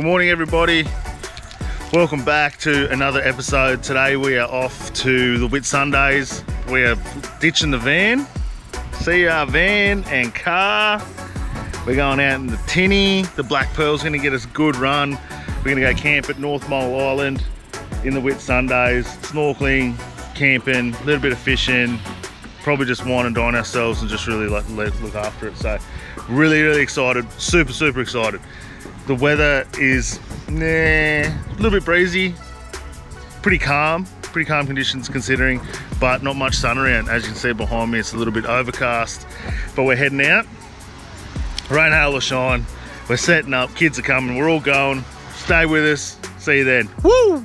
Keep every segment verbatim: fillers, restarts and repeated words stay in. Good morning everybody, welcome back to another episode. Today we are off to the Whitsundays. We are ditching the van, see our van and car. We're going out in the tinny. The Black Pearl's going to get us a good run. We're going to go camp at North Mole Island in the Whitsundays, snorkeling, camping, a little bit of fishing, probably just wine and dine ourselves and just really like look after it. So really, really excited, super, super excited. The weather is nah, a little bit breezy, pretty calm, pretty calm conditions considering, but not much sun around. As you can see behind me, it's a little bit overcast, but we're heading out. Rain, hail or shine, we're setting up, kids are coming, we're all going. Stay with us, see you then. Woo!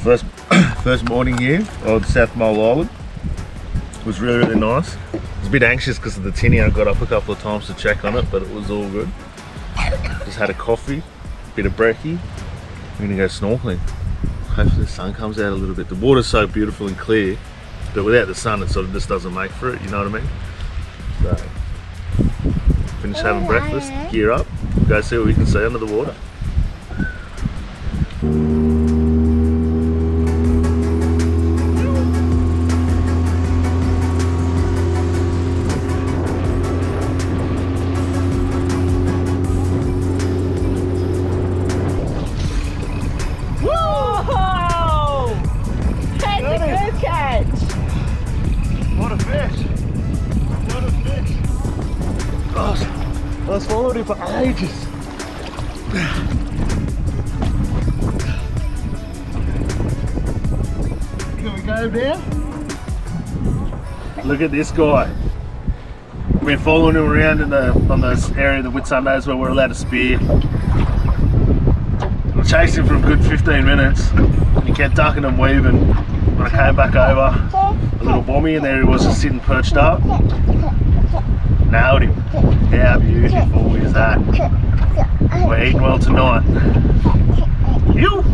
First, first morning here on South Molle Island. It was really, really nice. I was a bit anxious because of the tinny. I got up a couple of times to check on it, but it was all good. Just had a coffee, bit of brekkie. I'm gonna go snorkeling. Hopefully the sun comes out a little bit. The water's so beautiful and clear, but without the sun, it sort of just doesn't make for it, you know what I mean? So, finish having breakfast, gear up, go see what we can see under the water. I swallowed it for ages. Can we go down? Look at this guy. We're following him around in the on this area of the Whitsundays where we're allowed to spear. I chased him for a good fifteen minutes. He kept ducking and weaving. When I came back over, a little bommy, and there he was just sitting perched up. Nailed him. How beautiful is that? We're eating well tonight. You.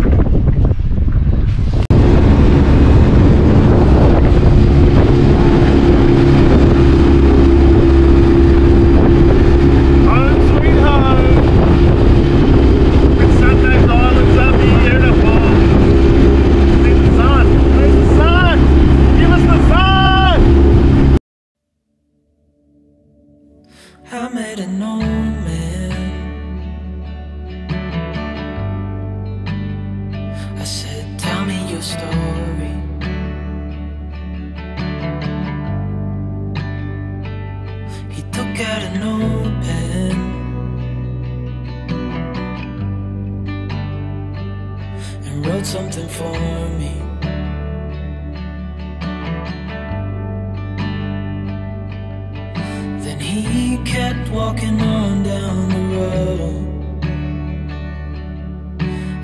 Something for me. Then he kept walking on down the road,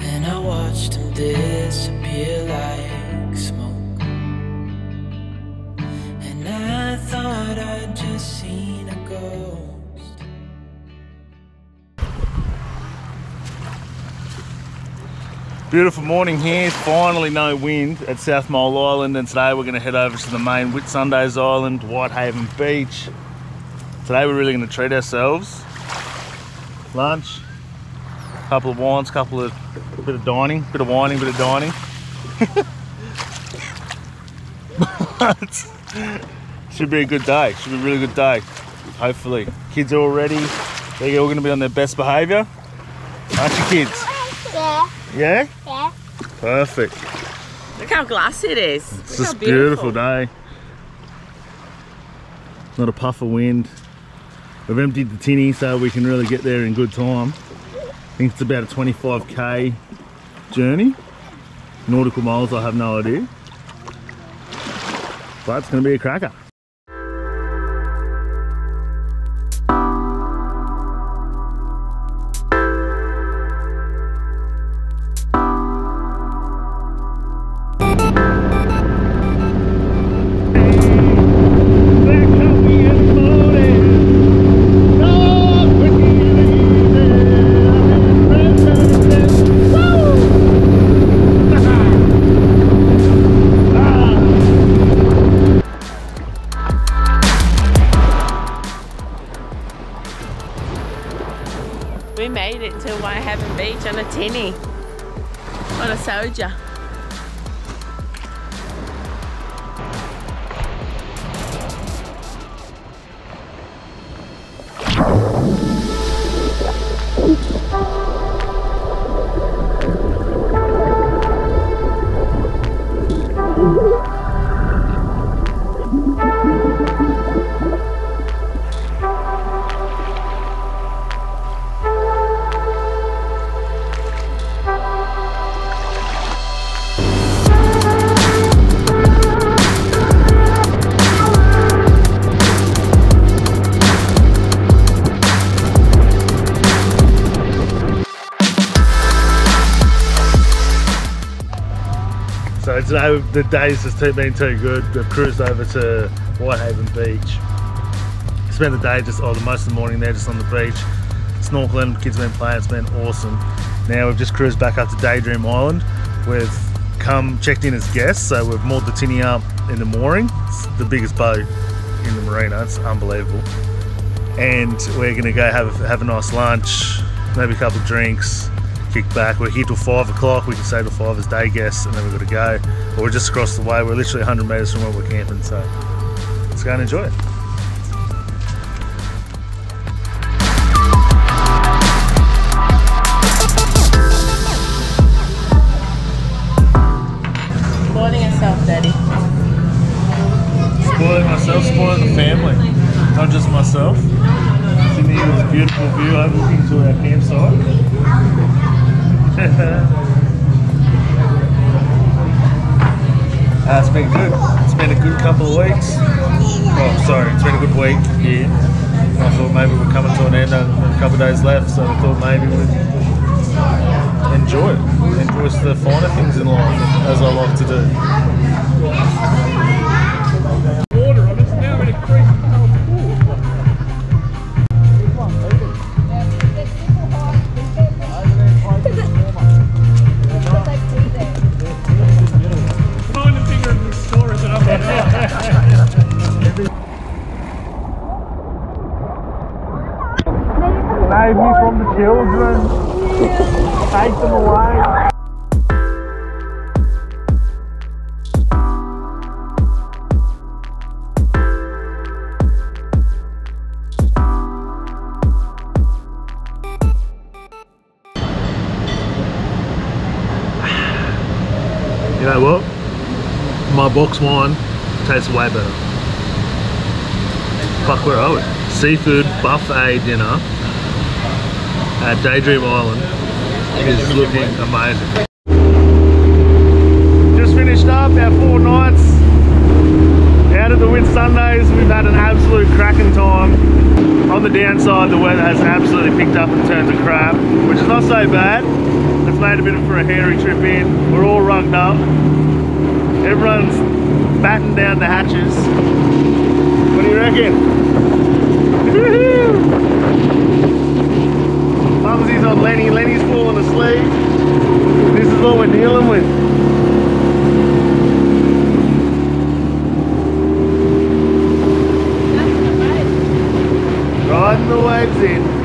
and I watched him disappear like smoke, and I thought I'd just seen a ghost. Beautiful morning here, finally no wind at South Molle Island, and today we're going to head over to the main Whitsundays Island, Whitehaven Beach. Today we're really going to treat ourselves. Lunch, a couple of wines, couple of bit of dining, bit of whining, bit of dining. Should be a good day, should be a really good day, hopefully. Kids are all ready, they're all going to be on their best behaviour. Aren't you kids? Yeah. Yeah? Yeah. Perfect. Look how glassy it is. It's Look just a beautiful. beautiful day. Not a puff of wind. We've emptied the tinny so we can really get there in good time. I think it's about a twenty-five K journey. Nautical miles, I have no idea. But it's going to be a cracker. We made it to Whitehaven Beach on a tinny, on a soldier. So today, the day's just been too good. We've cruised over to Whitehaven Beach. Spent the day just, oh, the most of the morning there just on the beach. Snorkeling, the kids have been playing, it's been awesome. Now we've just cruised back up to Daydream Island. We've come, checked in as guests, so we've moored the tinny up in the mooring. It's the biggest boat in the marina, it's unbelievable. And we're gonna go have, have a nice lunch, maybe a couple of drinks. Kick back. We're here till five o'clock, we can stay till five as day guests and then we've got to go. But we're just across the way, we're literally one hundred metres from where we're camping, so let's go and enjoy it. Spoiling yourself, Daddy. Spoiling myself, spoiling the family. Not just myself. Sydney was a beautiful view overlooking to our campsite. uh, it's been good. It's been a good couple of weeks. Oh, sorry, it's been a good week here. Yeah. I thought maybe we're coming to an end and a couple of days left, so I thought maybe we'd enjoy it. Enjoy the finer things in life, as I love to do. Water, I'm just now in a creek. Save me from the children. Take them away. You know what? My box wine tastes way better. Fuck, where are we? Seafood buffet dinner at Daydream Island is looking amazing. Just finished up our four nights out at the Whitsundays. We've had an absolute cracking time. On the downside, the weather has absolutely picked up and turned to crap, which is not so bad. It's made a bit for a hairy trip in. We're all rugged up. Everyone's batting down the hatches. What do you reckon? Mumsy's on Lenny, Lenny's falling asleep. This is what we're dealing with. Riding the waves in.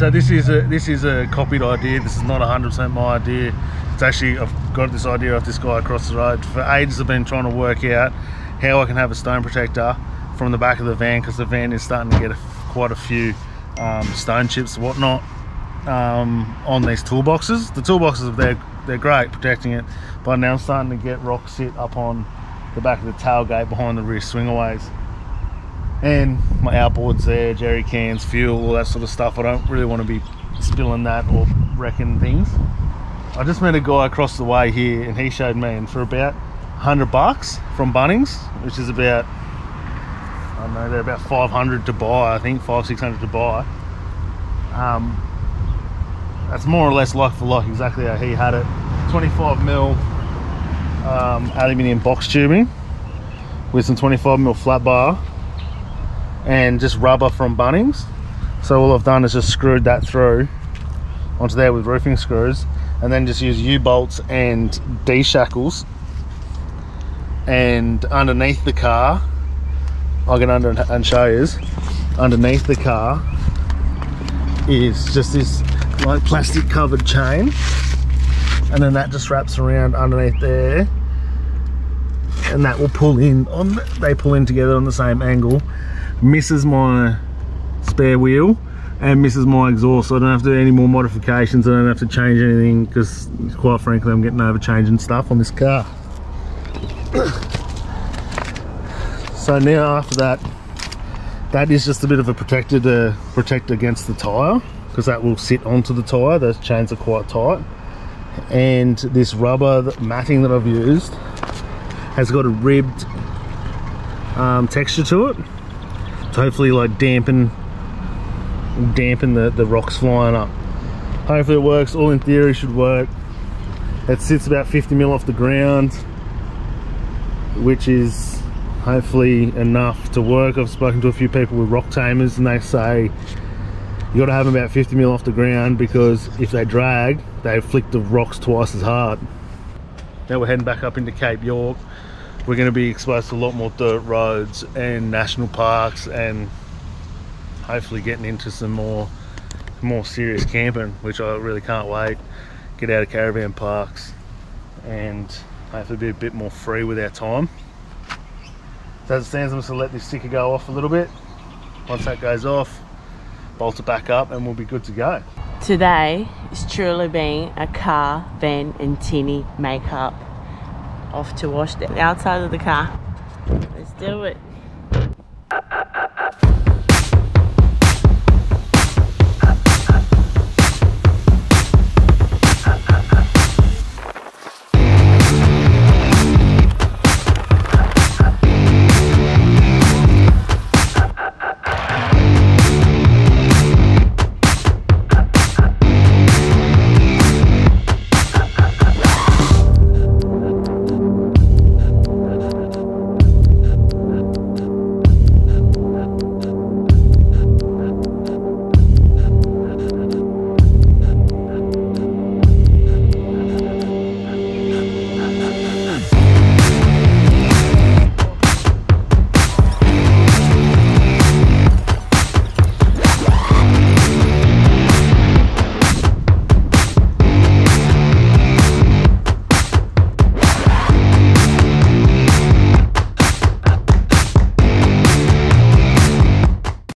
So this is a this is a copied idea. This is not one hundred percent my idea. It's actually, I've got this idea of this guy across the road. For ages I've been trying to work out how I can have a stone protector from the back of the van, because the van is starting to get a, quite a few um, stone chips and whatnot um, on these toolboxes. The toolboxes, they're, they're great protecting it, but now I'm starting to get rock sit up on the back of the tailgate behind the rear swingaways. And my outboards there, jerry cans, fuel, all that sort of stuff. I don't really want to be spilling that or wrecking things. I just met a guy across the way here and he showed me, and for about one hundred bucks from Bunnings, which is about, I don't know, they're about five hundred to buy, I think, five, six hundred to buy. Um, that's more or less like for like exactly how he had it. twenty-five mil um, aluminium box tubing with some twenty-five mil flat bar, and just rubber from Bunnings. So all I've done is just screwed that through onto there with roofing screws, and then just use U-bolts and D-shackles, and underneath the car, I'll get under and show you, underneath the car is just this like plastic covered chain, and then that just wraps around underneath there, and that will pull in on, they pull in together on the same angle. Misses my spare wheel and misses my exhaust, so I don't have to do any more modifications. I don't have to change anything, because quite frankly I'm getting over changing stuff on this car. So now after that, that is just a bit of a protector to protect against the tire, because that will sit onto the tire. Those chains are quite tight, and this rubber matting that I've used has got a ribbed um, texture to it, to hopefully like dampen dampen the, the rocks flying up. Hopefully it works. All in theory should work. It sits about fifty mil off the ground, which is hopefully enough to work. I've spoken to a few people with rock tamers and they say you got to have about fifty mil off the ground, because if they drag, they flick the rocks twice as hard. Now we're heading back up into Cape York. We're going to be exposed to a lot more dirt roads and national parks, and hopefully getting into some more more serious camping, which I really can't wait. Get out of caravan parks and hopefully be a bit more free with our time. So as it stands, I'm just going to let this sticker go off a little bit. Once that goes off, bolt it back up and we'll be good to go. Today is truly being a car, van and tinny makeup. Off to wash the outside of the car. Let's do it.